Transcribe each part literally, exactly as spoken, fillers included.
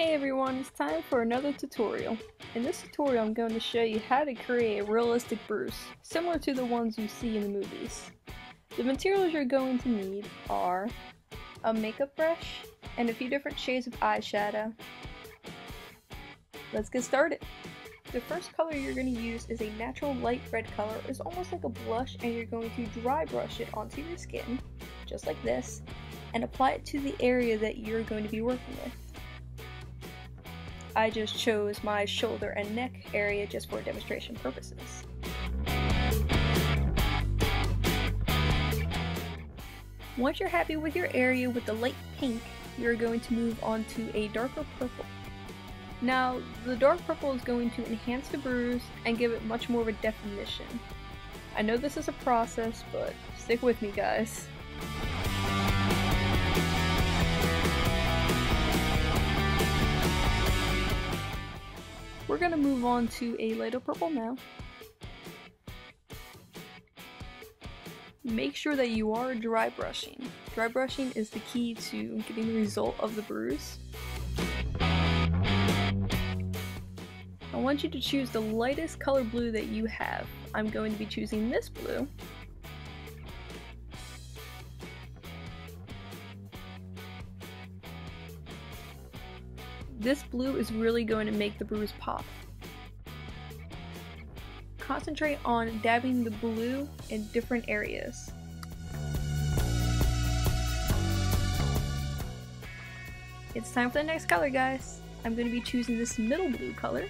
Hey everyone, it's time for another tutorial. In this tutorial I'm going to show you how to create a realistic Bruce, similar to the ones you see in the movies. The materials you're going to need are a makeup brush and a few different shades of eyeshadow. Let's get started! The first color you're going to use is a natural light red color. It's almost like a blush, and you're going to dry brush it onto your skin, just like this, and apply it to the area that you're going to be working with. I just chose my shoulder and neck area just for demonstration purposes. Once you're happy with your area with the light pink, you're going to move on to a darker purple. Now, the dark purple is going to enhance the bruise and give it much more of a definition. I know this is a process, but stick with me, guys. We're going to move on to a lighter purple now. Make sure that you are dry brushing. Dry brushing is the key to getting the result of the bruise. I want you to choose the lightest color blue that you have. I'm going to be choosing this blue. This blue is really going to make the bruise pop. Concentrate on dabbing the blue in different areas. It's time for the next color, guys. I'm going to be choosing this middle blue color.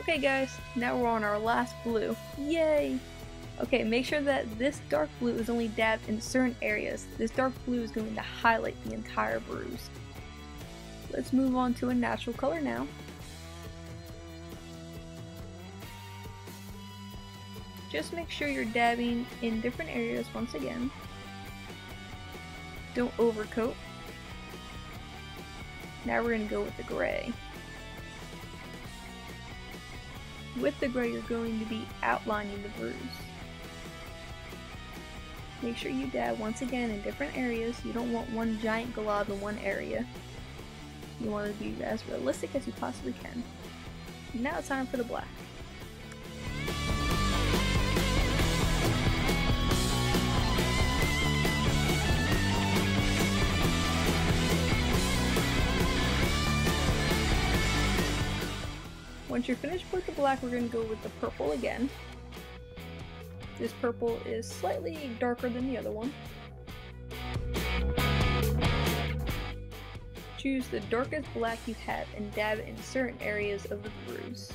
Okay guys, now we're on our last blue. Yay! Okay, make sure that this dark blue is only dabbed in certain areas. This dark blue is going to highlight the entire bruise. Let's move on to a natural color now. Just make sure you're dabbing in different areas once again. Don't overcoat. Now we're going to go with the gray. With the gray, you're going to be outlining the bruise. Make sure you dab once again in different areas. You don't want one giant glob in one area. You want to be as realistic as you possibly can. Now it's time for the black. Once you're finished with the black, we're going to go with the purple again. This purple is slightly darker than the other one. Choose the darkest black you have and dab it in certain areas of the bruise.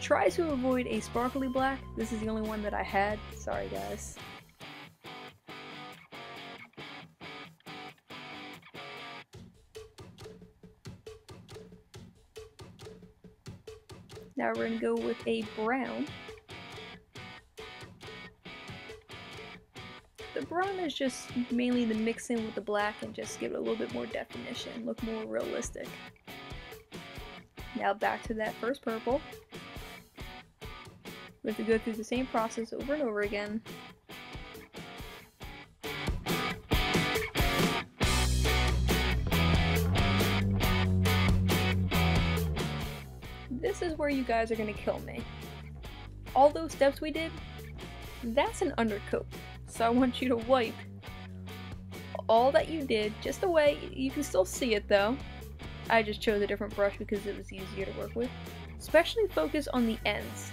Try to avoid a sparkly black. This is the only one that I had. Sorry guys. Now we're going to go with a brown. The brown is just mainly the mix in with the black and just give it a little bit more definition, look more realistic. Now back to that first purple. We have to go through the same process over and over again. This is where you guys are going to kill me. All those steps we did, that's an undercoat. So I want you to wipe all that you did, just the way, you can still see it though. I just chose a different brush because it was easier to work with. Especially focus on the ends.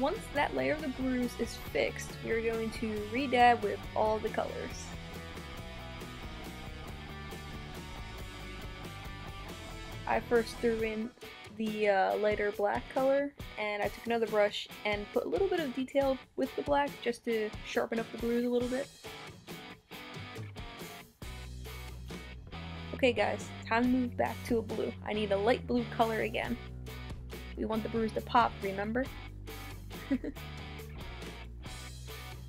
Once that layer of the bruise is fixed, we're going to re-dab with all the colors. I first threw in the uh, lighter black color, and I took another brush and put a little bit of detail with the black just to sharpen up the bruise a little bit. Okay guys, time to move back to a blue. I need a light blue color again. We want the bruise to pop, remember?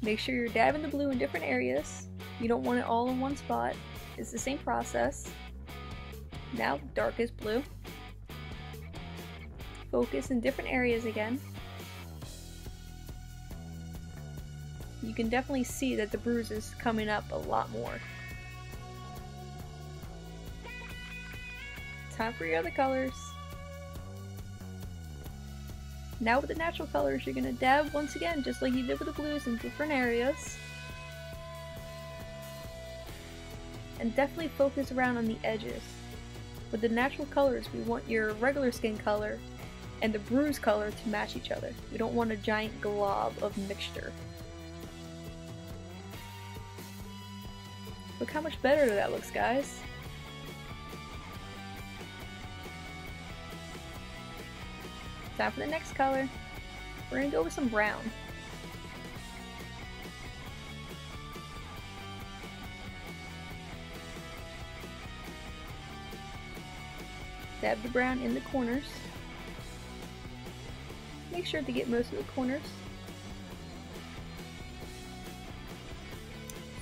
Make sure you're dabbing the blue in different areas. You don't want it all in one spot. is the same process. Now dark is blue. Focus in different areas again. You can definitely see that the bruise is coming up a lot more. Time for your other colors. Now with the natural colors, you're gonna dab once again, just like you did with the blues, in different areas. And definitely focus around on the edges. With the natural colors, we want your regular skin color and the bruise color to match each other. We don't want a giant glob of mixture. Look how much better that looks, guys. Time for the next color. We're gonna go with some brown. Dab the brown in the corners. Make sure to get most of the corners.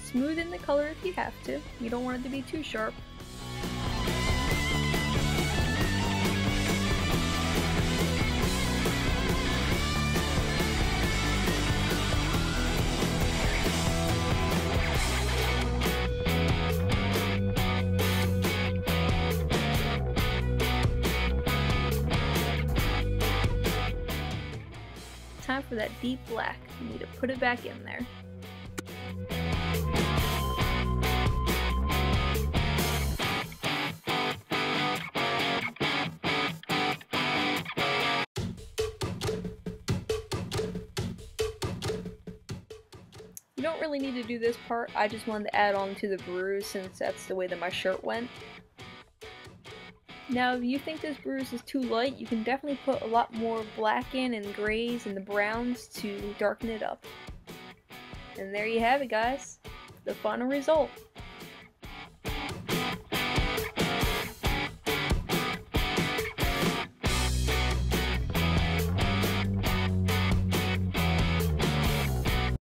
Smooth in the color if you have to. You don't want it to be too sharp. Time for that deep black. You need to put it back in there. You don't really need to do this part, I just wanted to add on to the bruise since that's the way that my shirt went. Now if you think this bruise is too light, you can definitely put a lot more black in and grays and the browns to darken it up. And there you have it, guys, the final result.